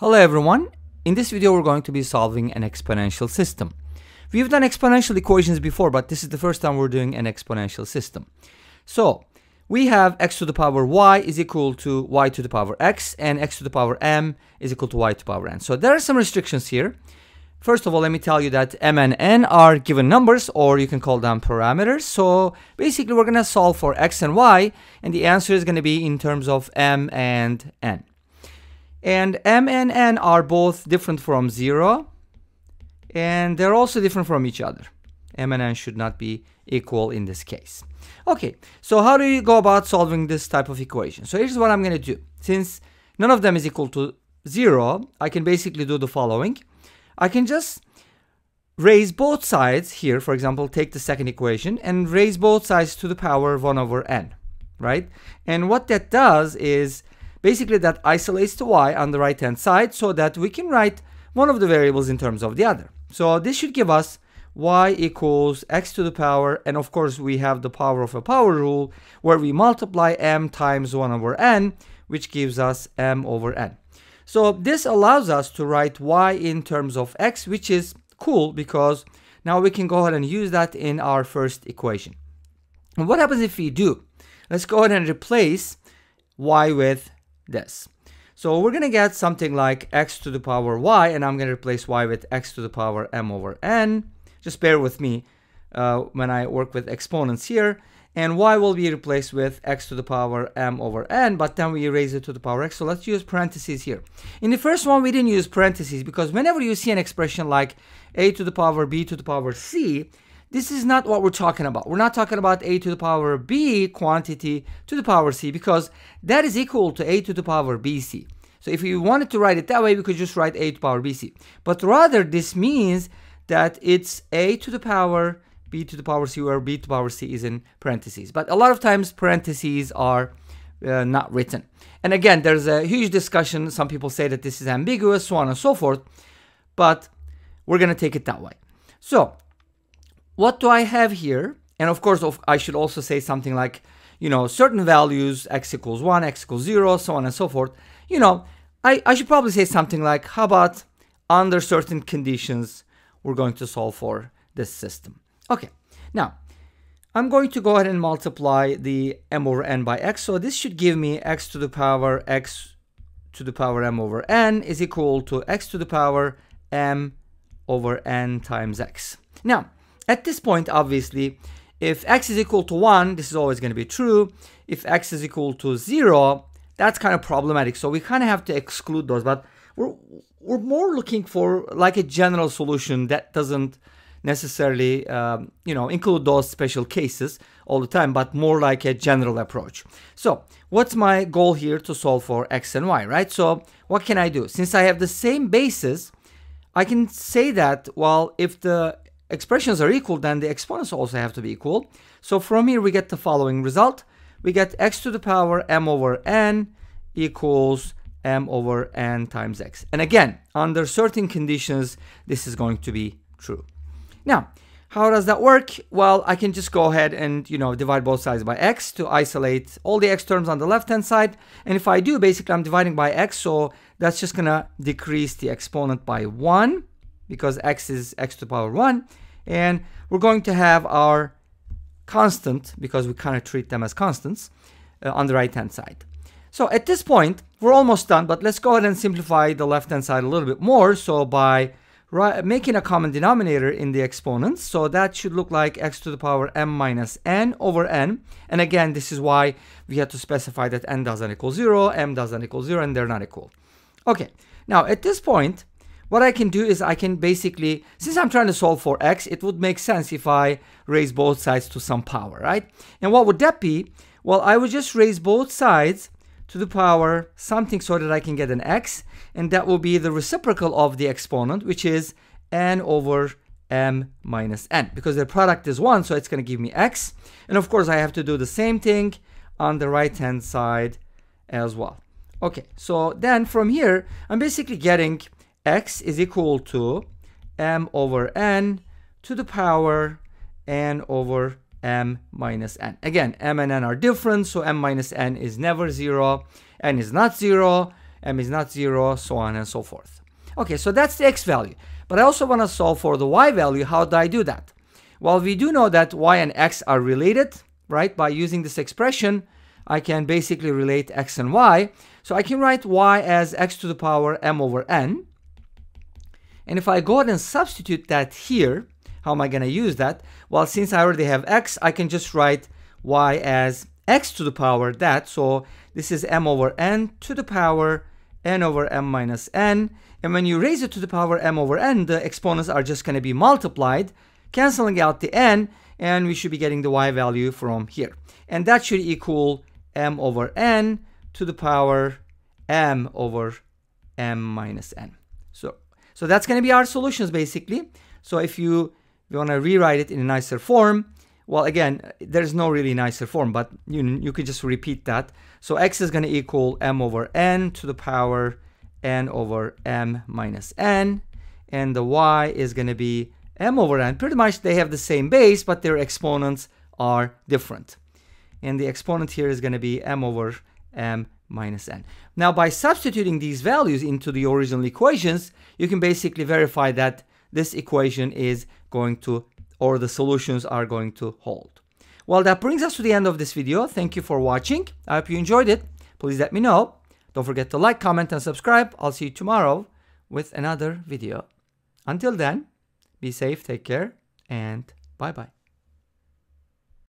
Hello everyone, in this video we're going to be solving an exponential system. We've done exponential equations before, but this is the first time we're doing an exponential system. So we have x to the power y is equal to y to the power x, and x to the power m is equal to y to the power n. So there are some restrictions here. First of all, let me tell you that m and n are given numbers, or you can call them parameters. So basically we're going to solve for x and y, and the answer is going to be in terms of m and n. And m and n are both different from 0, and they're also different from each other. M and n should not be equal in this case. Okay, so how do you go about solving this type of equation? So here's what I'm going to do. Since none of them is equal to 0, I can basically do the following. I can just raise both sides here. For example, take the second equation and raise both sides to the power 1 over n, right? And what that does is basically that isolates the y on the right hand side so that we can write one of the variables in terms of the other. So this should give us y equals x to the power, and of course we have the power of a power rule where we multiply m times 1 over n, which gives us m over n. So this allows us to write y in terms of x, which is cool because now we can go ahead and use that in our first equation. And what happens if we do? Let's go ahead and replace y with this. So we're going to get something like x to the power y, and I'm going to replace y with x to the power m over n. Just bear with me when I work with exponents here. And y will be replaced with x to the power m over n, but then we raise it to the power x. So let's use parentheses here. In the first one, we didn't use parentheses because whenever you see an expression like a to the power b to the power c, this is not what we're talking about. We're not talking about a to the power b quantity to the power c, because that is equal to a to the power bc. So if you wanted to write it that way, we could just write a to the power bc. But rather, this means that it's a to the power b to the power c, where b to the power c is in parentheses. But a lot of times parentheses are not written. And again, there's a huge discussion. Some people say that this is ambiguous, so on and so forth. But we're going to take it that way. So what do I have here? And of course, I should also say something like, you know, certain values, x equals 1, x equals 0, so on and so forth. You know, I should probably say something like, how about under certain conditions, we're going to solve for this system. Okay, now, I'm going to go ahead and multiply the m over n by x. So this should give me x to the power x to the power m over n is equal to x to the power m over n times x. Now, at this point, obviously, if x is equal to 1, this is always going to be true. If x is equal to 0, that's kind of problematic. So we kind of have to exclude those. But we're more looking for like a general solution that doesn't necessarily, you know, include those special cases all the time, but more like a general approach. So what's my goal here? To solve for x and y, right? So what can I do? Since I have the same basis, I can say that, well, if the expressions are equal, then the exponents also have to be equal. So from here we get the following result. We get x to the power m over n equals m over n times x. And again, under certain conditions, this is going to be true. Now, how does that work? Well, I can just go ahead and, you know, divide both sides by x to isolate all the x terms on the left-hand side. And if I do, basically I'm dividing by x, so that's just going to decrease the exponent by 1, because x is x to the power 1, and we're going to have our constant, because we kind of treat them as constants, on the right-hand side. So at this point, we're almost done, but let's go ahead and simplify the left-hand side a little bit more, so by making a common denominator in the exponents, so that should look like x to the power m minus n over n, and again, this is why we had to specify that n doesn't equal 0, m doesn't equal 0, and they're not equal. Okay, now at this point, what I can do is I can basically, since I'm trying to solve for x, it would make sense if I raise both sides to some power, right? And what would that be? Well, I would just raise both sides to the power something so that I can get an x, and that will be the reciprocal of the exponent, which is n over m minus n, because their product is 1, so it's going to give me x. And of course, I have to do the same thing on the right-hand side as well. Okay, so then from here, I'm basically getting x is equal to m over n to the power n over m minus n. Again, m and n are different, so m minus n is never 0, n is not 0, m is not 0, so on and so forth. Okay, so that's the x value. But I also want to solve for the y value. How do I do that? Well, we do know that y and x are related, right? By using this expression, I can basically relate x and y. So I can write y as x to the power m over n. And if I go ahead and substitute that here, how am I going to use that? Well, since I already have x, I can just write y as x to the power that. So this is m over n to the power n over m minus n. And when you raise it to the power m over n, the exponents are just going to be multiplied, canceling out the n, and we should be getting the y value from here. And that should equal m over n to the power m over m minus n. So that's going to be our solutions, basically. So if you want to rewrite it in a nicer form, well, again, there's no really nicer form, but you could just repeat that. So x is going to equal m over n to the power n over m minus n, and the y is going to be m over n. Pretty much they have the same base, but their exponents are different. And the exponent here is going to be m over m minus n. Now, by substituting these values into the original equations, you can basically verify that this equation is going to, or the solutions are going to hold. Well, that brings us to the end of this video. Thank you for watching. I hope you enjoyed it. Please let me know. Don't forget to like, comment, and subscribe. I'll see you tomorrow with another video. Until then, be safe, take care, and bye-bye.